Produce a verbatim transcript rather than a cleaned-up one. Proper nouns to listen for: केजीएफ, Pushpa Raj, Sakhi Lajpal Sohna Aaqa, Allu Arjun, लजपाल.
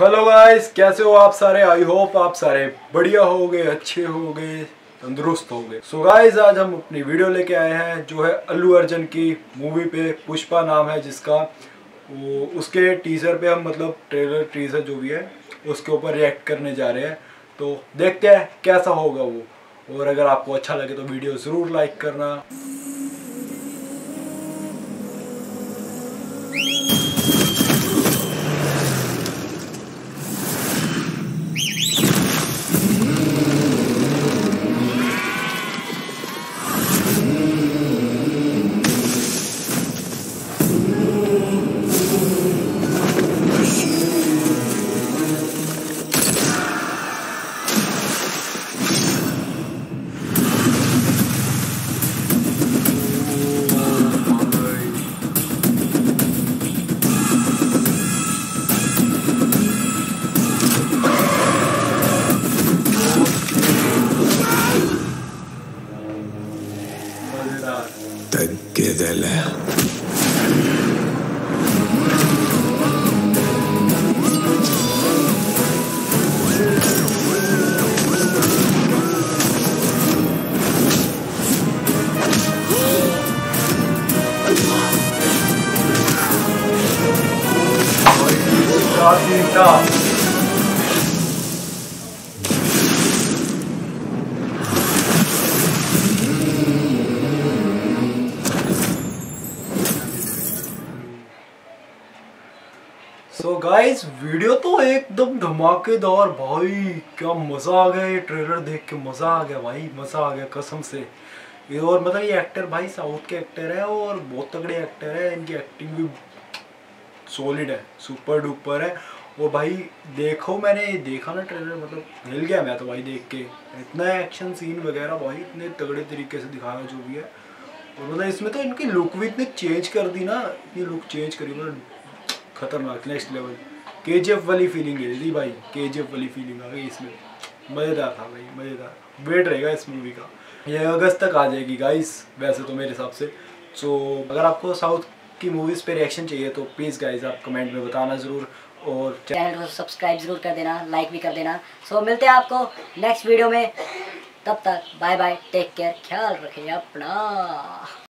Hello guys, कैसे हो आप सारे। आई होप आप सारे बढ़िया होगे, अच्छे होगे, तंदुरुस्त होगे। सो गाइस, आज हम अपनी वीडियो लेके आए हैं जो है अल्लू अर्जुन की मूवी पे, पुष्पा नाम है जिसका, वो उसके टीजर पे हम मतलब ट्रेलर टीजर जो भी है उसके ऊपर रिएक्ट करने जा रहे हैं। तो देखते हैं कैसा होगा वो, और अगर आपको अच्छा लगे तो वीडियो ज़रूर लाइक करना। Stop. सो गाइस, वीडियो तो एकदम धमाकेदार भाई, क्या मज़ा आ गया। ये ट्रेलर देख के मज़ा आ गया भाई, मज़ा आ गया कसम से। ये और मतलब ये एक्टर भाई साउथ के एक्टर है और बहुत तगड़े एक्टर है, इनकी एक्टिंग भी सॉलिड है, सुपर डुपर है। और भाई देखो, मैंने देखा ना ट्रेलर, मतलब हिल गया मैं तो भाई देख के। इतना एक्शन सीन वगैरह भाई इतने तगड़े तरीके से दिखाया जो भी है। और मतलब इसमें तो इनकी लुक भी इतनी चेंज कर दी ना, इतनी लुक चेंज करी, मतलब खतरनाक नेक्स्ट लेवल। केजीएफ वाली फीलिंग है जी भाई, केजीएफ वाली फीलिंग आ गई इसमें। मज़ेदार था भाई, मज़ेदार। वेट रहेगा इस मूवी का, यह अगस्त तक आ जाएगी गाइस वैसे तो मेरे हिसाब से। सो अगर आपको साउथ की मूवीज़ पे रिएक्शन चाहिए तो प्लीज़ गाइज आप कमेंट में बताना ज़रूर, और चैनल को सब्सक्राइब ज़रूर कर देना, लाइक भी कर देना। सो so, मिलते हैं आपको नेक्स्ट वीडियो में, तब तक बाय बाय, टेक केयर, ख्याल रखें अपना।